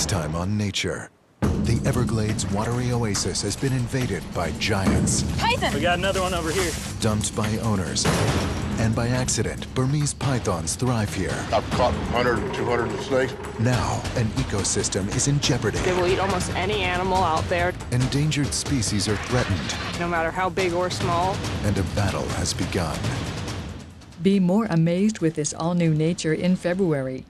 Next time on Nature, the Everglades watery oasis has been invaded by giants. Python! We got another one over here. Dumped by owners. And by accident, Burmese pythons thrive here. I've caught 100, 200 snakes. Now, an ecosystem is in jeopardy. They will eat almost any animal out there. Endangered species are threatened. No matter how big or small. And a battle has begun. Be more amazed with this all-new Nature in February.